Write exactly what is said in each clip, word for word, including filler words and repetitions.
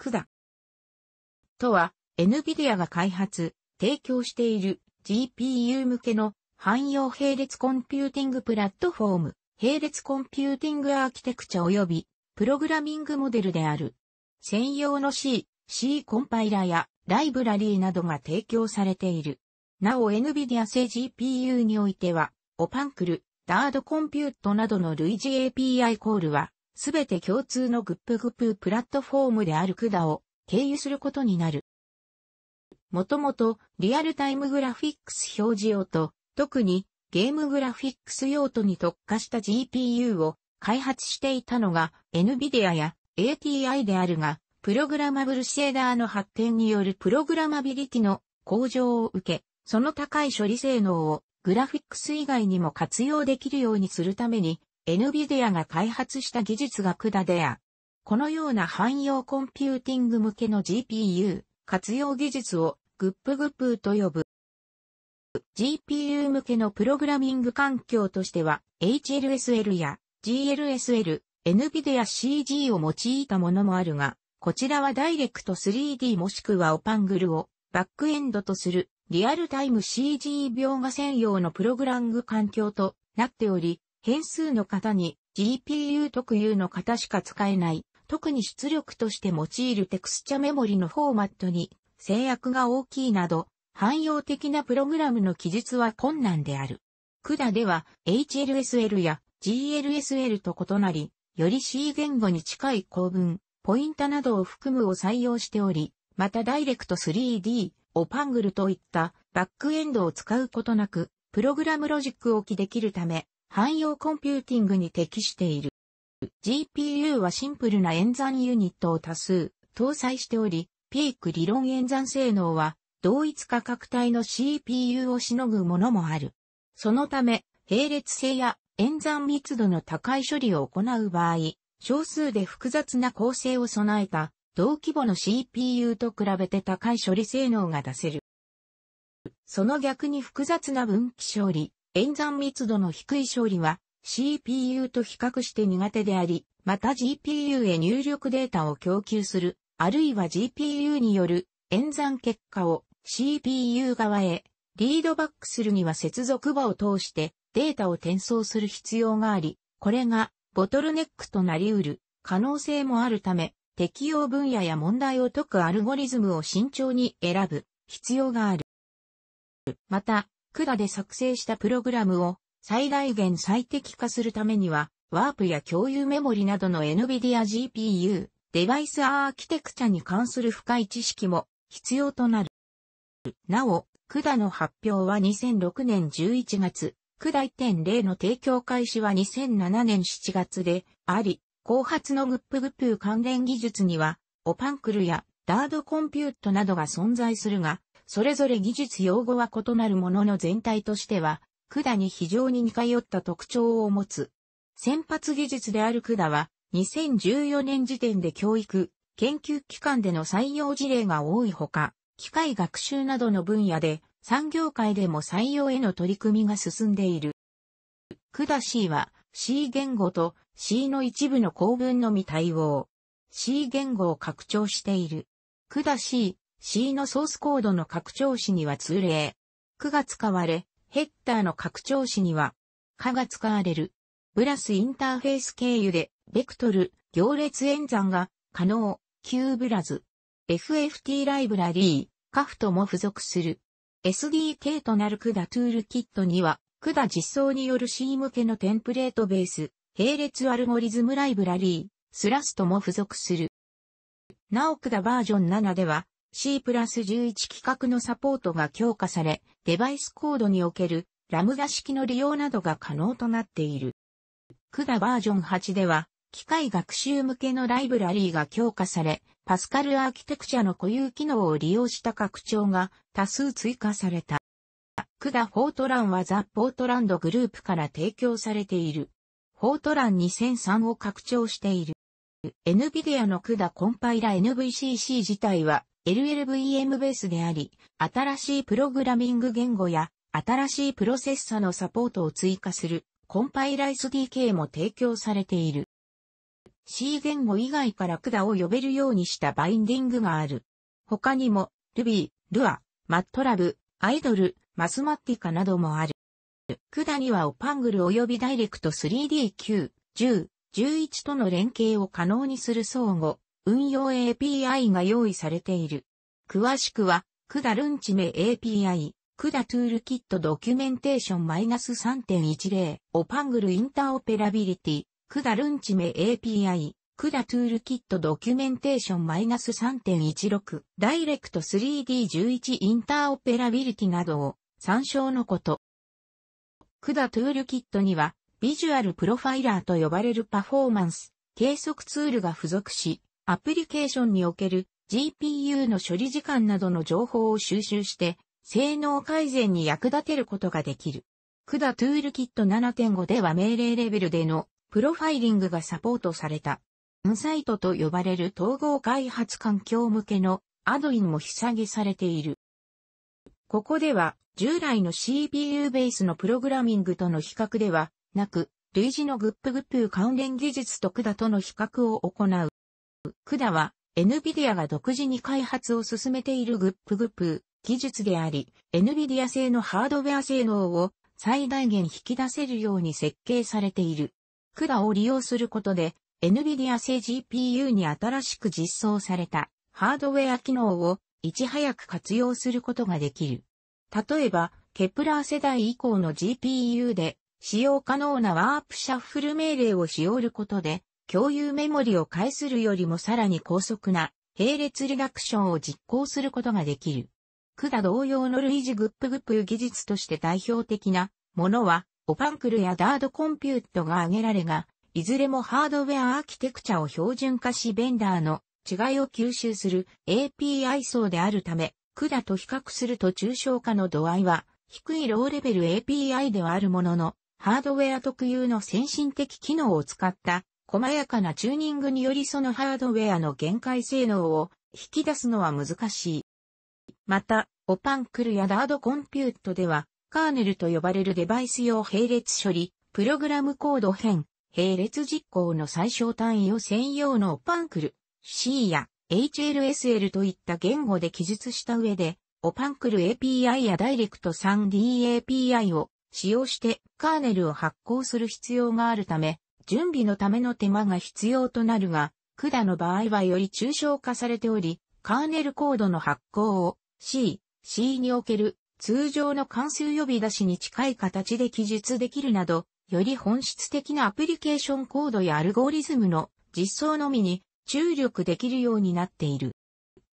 シーユーディーエー とは、エヌビディア が開発、提供している ジーピーユー 向けの汎用並列コンピューティングプラットフォーム、並列コンピューティングアーキテクチャ及びプログラミングモデルである。専用の C、C コンパイラやライブラリーなどが提供されている。なお エヌビディア 製 ジーピーユー においては、オパンクル、ダードコンピュートなどの類似 エーピーアイ コールは、すべて共通のグップグッププラットフォームである シーユーディーエー を経由することになる。もともと、リアルタイムグラフィックス表示用と、特にゲームグラフィックス用途に特化した ジーピーユー を開発していたのが エヌビディア や エーティーアイ であるが、プログラマブルシェーダーの発展によるプログラマビリティの向上を受け、その高い処理性能をグラフィックス以外にも活用できるようにするために、エヌビディア が開発した技術が シーユーディーエー である。このような汎用コンピューティング向けの ジーピーユー 活用技術をグップグップと呼ぶ。ジーピーユー 向けのプログラミング環境としては エイチエルエスエル や ジーエルエスエル、エヌビディア シージー を用いたものもあるが、こちらはダイレクト スリーディー もしくはオパングルをバックエンドとするリアルタイム シージー 描画専用のプログラミング環境となっており、変数の型に ジーピーユー 特有の型しか使えない、特に出力として用いるテクスチャメモリのフォーマットに制約が大きいなど、汎用的なプログラムの記述は困難である。シーユーディーエー では エイチエルエスエル や ジーエルエスエル と異なり、より C 言語に近い構文、ポインタなどを含むを採用しており、またダイレクト スリーディー、オパングルといったバックエンドを使うことなく、プログラムロジックを起できるため、汎用コンピューティングに適している。ジーピーユー はシンプルな演算ユニットを多数搭載しており、ピーク理論演算性能は同一価格帯の シーピーユー をしのぐものもある。そのため、並列性や演算密度の高い処理を行う場合、少数で複雑な構成を備えた同規模の シーピーユー と比べて高い処理性能が出せる。その逆に複雑な分岐処理、演算密度の低い処理は シーピーユー と比較して苦手であり、また ジーピーユー へ入力データを供給する、あるいは ジーピーユー による演算結果を シーピーユー 側へリードバックするには接続場を通してデータを転送する必要があり、これがボトルネックとなり得る可能性もあるため、適用分野や問題を解くアルゴリズムを慎重に選ぶ必要がある。また、シーユーディーエー で作成したプログラムを最大限最適化するためには、ワープや共有メモリなどの エヌビディア ジーピーユー、デバイスアーキテクチャに関する深い知識も必要となる。なお、シーユーディーエー の発表はにせんろくねんじゅういちがつ、シーユーディーエー いってんれい の提供開始はにせんななねんしちがつであり、後発のグップグップ関連技術には、オパンクルやダードコンピュートなどが存在するが、それぞれ技術用語は異なるものの全体としては、シーユーディーエー に非常に似通った特徴を持つ。先発技術である シーユーディーエー は、にせんじゅうよねん時点で教育、研究機関での採用事例が多いほか、機械学習などの分野で、産業界でも採用への取り組みが進んでいる。シーユーディーエーシー は C 言語と C の一部の構文のみ対応。C 言語を拡張している。シーユーディーエーシー、C のソースコードの拡張子には通例。シーユーディーエーが使われ、ヘッダーの拡張子には、シーユーディーエーが使われる。ブラスインターフェース経由で、ベクトル、行列演算が可能、Q ブラズ。エフエフティー ライブラリー、カフトも付属する。エスディーケー となる シーユーディーエー トゥールキットには、シーユーディーエー 実装による C 向けのテンプレートベース、並列アルゴリズムライブラリー、スラストも付属する。なお シーユーディーエー バージョンななでは、シープラスじゅういち 規格のサポートが強化され、デバイスコードにおけるラムダ式の利用などが可能となっている。シーユーディーエー バージョンはちでは、機械学習向けのライブラリーが強化され、パスカルアーキテクチャの固有機能を利用した拡張が多数追加された。シーユーディーエー Fortranはザ・Portlandグループから提供されている。Fortran にせんさんを拡張している。エヌビディア の シーユーディーエー コンパイラ エヌブイシーシー 自体は、エルエルブイエム ベースであり、新しいプログラミング言語や新しいプロセッサのサポートを追加するコンパイラ エスディーケー も提供されている。C 言語以外からシーダを呼べるようにしたバインディングがある。他にも、Ruby、Lua、MATLAB、アイドル、Mathematica などもある。シーダには Opangle 及び ダイレクトスリーディーきゅう、じゅう、じゅういちとの連携を可能にする相互、運用 エーピーアイ が用意されている。詳しくは、シーダルンチメ エーピーアイ、シーダトゥールキットドキュメンテーション マイナスさんてんいちゼロ、Opangle インターオペラビリティ、シーダルンチメ エーピーアイ、シーダトゥールキットドキュメンテーション マイナスさんてんいちろく、ダイレクトスリーディーじゅういち インターオペラビリティなどを参照のこと。シーダトゥールキットには、ビジュアルプロファイラーと呼ばれるパフォーマンス、計測ツールが付属し、アプリケーションにおける ジーピーユー の処理時間などの情報を収集して、性能改善に役立てることができる。シーダトゥールキット ななてんご では命令レベルでのプロファイリングがサポートされた。インサイトと呼ばれる統合開発環境向けのアドインも引き下げされている。ここでは、従来の シーピーユー ベースのプログラミングとの比較では、なく、類似のグップグップ関連技術とシーダとの比較を行う。シーダは、エヌビディア が独自に開発を進めているグップグップ技術であり、エヌビディア 製のハードウェア性能を最大限引き出せるように設計されている。シーダを利用することで、エヌビディア 製 ジーピーユー に新しく実装されたハードウェア機能をいち早く活用することができる。例えば、ケプラー世代以降の ジーピーユー で、使用可能なワープシャッフル命令を使用することで、共有メモリを介するよりもさらに高速な並列リダクションを実行することができる。シーダ同様の類似グップグップ技術として代表的なものは、Opangleやダードコンピュートが挙げられが、いずれもハードウェアアーキテクチャを標準化しベンダーの違いを吸収する エーピーアイ 層であるため、シーダと比較すると抽象化の度合いは、低いローレベル エーピーアイ ではあるものの、ハードウェア特有の先進的機能を使った細やかなチューニングによりそのハードウェアの限界性能を引き出すのは難しい。また、Opangleやダードコンピュートでは、カーネルと呼ばれるデバイス用並列処理、プログラムコード編、並列実行の最小単位を専用のOpangle、C や エイチエルエスエル といった言語で記述した上で、Opangle エーピーアイ や ダイレクトスリーディー エーピーアイ を使用してカーネルを発行する必要があるため、準備のための手間が必要となるが、シーダの場合はより抽象化されており、カーネルコードの発行を C、C における通常の関数呼び出しに近い形で記述できるなど、より本質的なアプリケーションコードやアルゴリズムの実装のみに注力できるようになっている。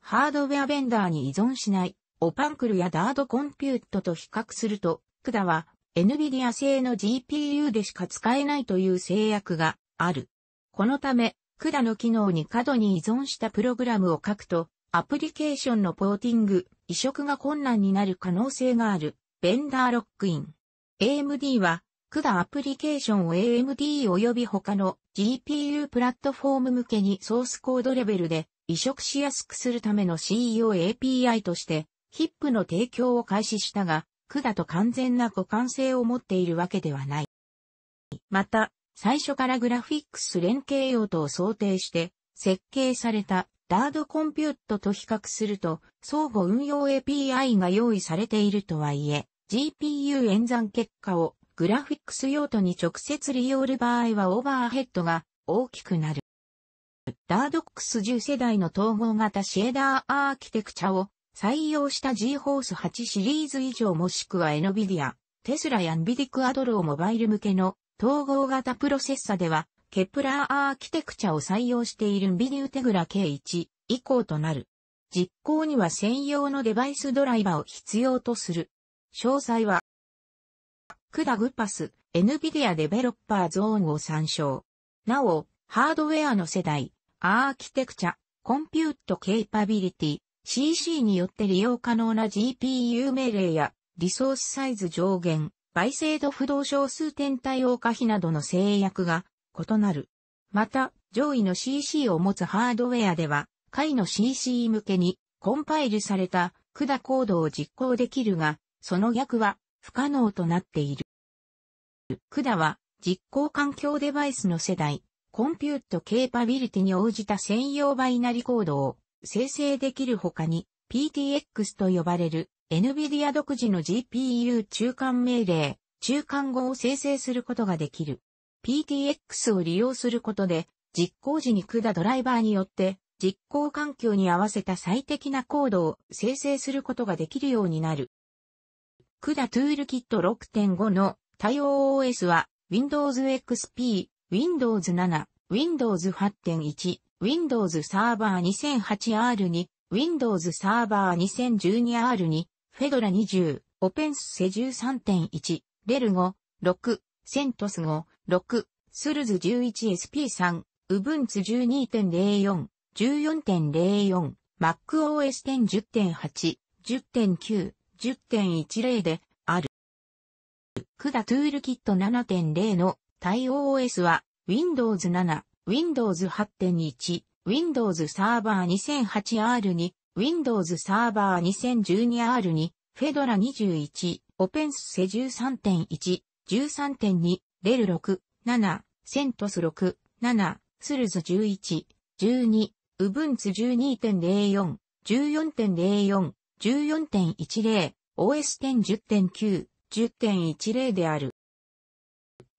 ハードウェアベンダーに依存しないOpangleやダードコンピュートと比較すると、シーダは エヌビディア 製の ジーピーユー でしか使えないという制約がある。このため、シーダの機能に過度に依存したプログラムを書くと、アプリケーションのポーティング、移植が困難になる可能性がある、ベンダーロックイン。エーエムディー は、シーダアプリケーションを エーエムディー 及び他の ジーピーユー プラットフォーム向けにソースコードレベルで移植しやすくするための シーイーオーエーピーアイ として、エイチアイピー の提供を開始したが、シーダと完全な互換性を持っているわけではない。また、最初からグラフィックス連携用途を想定して、設計されたダードコンピュートと比較すると、相互運用 エーピーアイ が用意されているとはいえ、ジーピーユー 演算結果をグラフィックス用途に直接利用する場合はオーバーヘッドが大きくなる。ダードエックスじゅう 世代の統合型シェーダーアーキテクチャを採用した ジーフォースはち シリーズ以上もしくは エヌビディア、Tesla や エヌビディア Quadroモバイル向けの統合型プロセッサではケプラーアーキテクチャを採用している エヌビディア Tegra ケーワン 以降となる。実行には専用のデバイスドライバーを必要とする。詳細はシーダグパス、エヌビディア デベロッパーゾーンを参照。なお、ハードウェアの世代、アーキテクチャ、コンピュートケイパビリティ、シーシー によって利用可能な ジーピーユー 命令や、リソースサイズ上限、倍精度不動小数点対応可否などの制約が異なる。また、上位の シーシー を持つハードウェアでは、下位の シーシー 向けにコンパイルされたシーダコードを実行できるが、その逆は不可能となっている。シーダは実行環境デバイスの世代、コンピュートケーパビリティに応じた専用バイナリコードを生成できるほかに ピーティーエックス と呼ばれる エヌビディア 独自の ジーピーユー 中間命令、中間語を生成することができる。ピーティーエックス を利用することで実行時にシーユーディーエードライバーによって実行環境に合わせた最適なコードを生成することができるようになる。シーユーディーエー Toolkit ろくてんご の対応 オーエス は Windows エックスピー、Windows セブン、Windows はちてんいち、Windows Server にせんはちアールツー、Windows Server にせんじゅうにアールツー、フェドラにじゅう、OpenSUSE じゅうさんてんいち、RHEL ご、ろく、CentOS ご、ろく、エスユーエルエス じゅういちエスピースリー、Ubuntu じゅうにてんゼロよん、じゅうよんてんゼロよん、MacOS X じゅってんはち、じゅってんきゅう、じゅってんじゅう である。シーユーディーエー Toolkit ななてんゼロ の対応 オーエス は Windows セブン、Windows はちてんいち、Windows Server にせんはちアールツー、Windows Server にせんじゅうにアールツー、フェドラにじゅういち、OpenSUSE じゅうさんてんいち、じゅうさんてんに、RHEL ろく、なな、CentOS ろく、なな、エスユーエルエス じゅういち、じゅうに、Ubuntu じゅうにてんゼロよん、じゅうよんてんゼロよん、じゅうよんてんじゅう、オーエス X じゅってんきゅう、じゅってんじゅうである。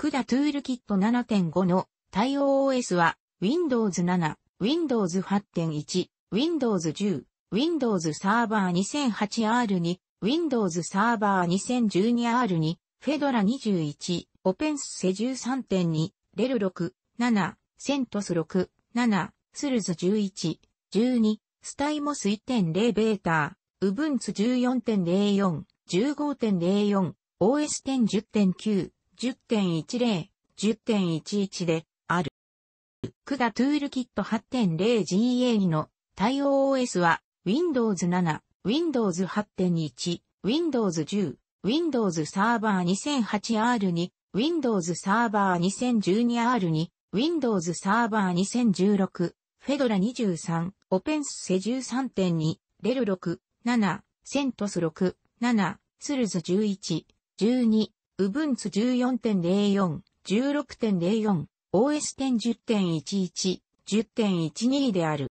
シーユーディーエー Toolkit ななてんご の対応 オーエス は Windows セブン、Windows はちてんいち、Windows じゅう、Windows Server にせんはちアールツー、Windows Server にせんじゅうにアールツー、フェドラにじゅういち、OpenSUSE じゅうさんてんに、RHEL ろく、なな、CentOS ろく、なな、エスユーエルエス じゅういち、じゅうに、StyMOS いってんゼロ Beta、Ubuntu じゅうよんてんゼロよん、じゅうごてんゼロよん、オーエス X じゅってんきゅう、じゅってんじゅう、じゅってんじゅういちである。シーユーディーエー Toolkit はちてんゼロジーエーツー の対応 オーエス は Windows セブン、Windows はちてんいち、Windows じゅう、Windows Server にせんはちアールツー、Windows Server にせんじゅうにアールツー、Windows Server にせんじゅうろく、フェドラにじゅうさん、OpenSUSE じゅうさんてんに、RHEL ろく、なな、CentOS ろく、なな、エスユーエルエス じゅういち、じゅうに、Ubuntu じゅうよんてんゼロよん、じゅうろくてんゼロよん、オーエス X じゅってんじゅういち、じゅってんじゅうにである。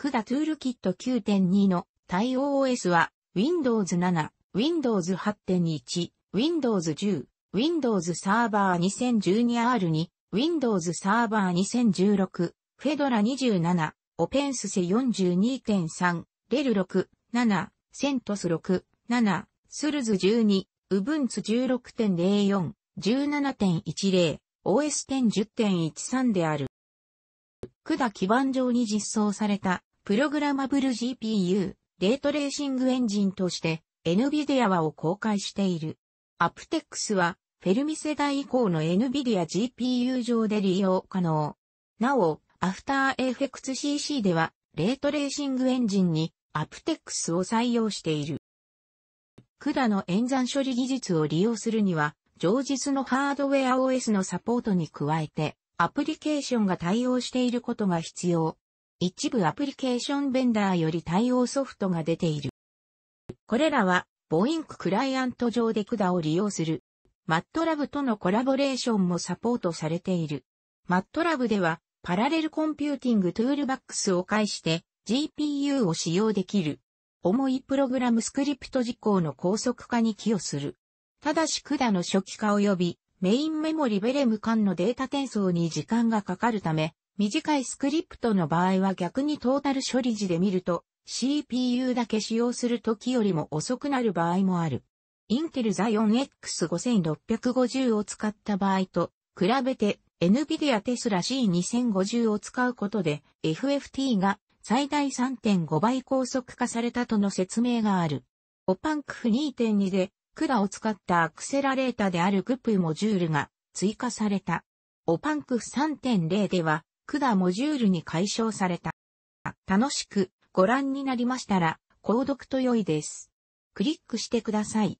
シーユーディーエー Toolkit きゅうてんに の対応 オーエス は Windows セブン、Windows はちてんいち、Windows じゅう、Windows Server にせんじゅうにアールツー、Windows Server にせんじゅうろく、フェドラにじゅうなな、OpenSUSE よんじゅうにてんさん、RHEL ろく、なな、CentOS ろく、なな、エスユーエルエス じゅうに、Ubuntu じゅうろくてんゼロよん、じゅうななてんじゅう、オーエス X じゅってんじゅうさん である。シーユーディーエー 基盤上に実装されたプログラマブル ジーピーユー、デートレーシングエンジンとして NVIDIA はを公開している。Aptex はフェルミ世代以降の NVIDIA ジーピーユー 上で利用可能。なお、After Effects シーシー ではデートレーシングエンジンに Aptex を採用している。シーユーディーエー の演算処理技術を利用するには、上述のハードウェア オーエス のサポートに加えて、アプリケーションが対応していることが必要。一部アプリケーションベンダーより対応ソフトが出ている。これらは、ボインククライアント上でシーユーディーエーを利用する。MATLAB とのコラボレーションもサポートされている。MATLAB では、パラレルコンピューティングトゥールバックスを介して、ジーピーユー を使用できる。重いプログラムスクリプト実行の高速化に寄与する。ただしシーユーディーエーの初期化及びメインメモリベレム間のデータ転送に時間がかかるため、短いスクリプトの場合は逆にトータル処理時で見ると シーピーユー だけ使用する時よりも遅くなる場合もある。インテル Xeon エックスごせんろっぴゃくごじゅう を使った場合と比べて NVIDIA Tesla シーにせんごじゅう を使うことで エフエフティー が最大 さんてんご 倍高速化されたとの説明がある。OpenCF にてんに でシーユーディーエーを使ったアクセラレータである ジーピーユー モジュールが追加された。OpenCF さんてんゼロ ではシーユーディーエーモジュールに解消された。楽しくご覧になりましたら購読と良いです。クリックしてください。